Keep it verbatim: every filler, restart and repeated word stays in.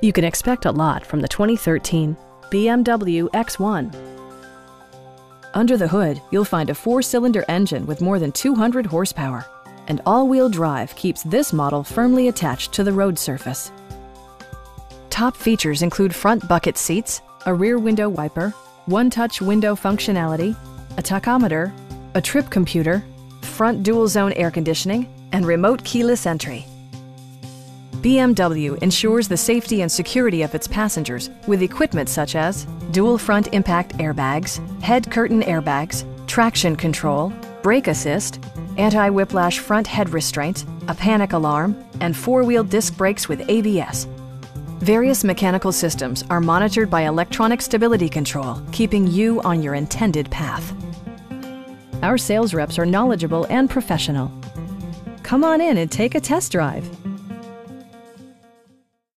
You can expect a lot from the twenty thirteen B M W X one. Under the hood, you'll find a four-cylinder engine with more than two hundred horsepower, and all-wheel drive keeps this model firmly attached to the road surface. Top features include front bucket seats, a rear window wiper, one-touch window functionality, a tachometer, a trip computer, front dual-zone air conditioning, and remote keyless entry. B M W ensures the safety and security of its passengers with equipment such as dual front impact airbags, head curtain airbags, traction control, brake assist, anti-whiplash front head restraint, a panic alarm, and four-wheel disc brakes with A B S. Various mechanical systems are monitored by electronic stability control, keeping you on your intended path. Our sales reps are knowledgeable and professional. Come on in and take a test drive.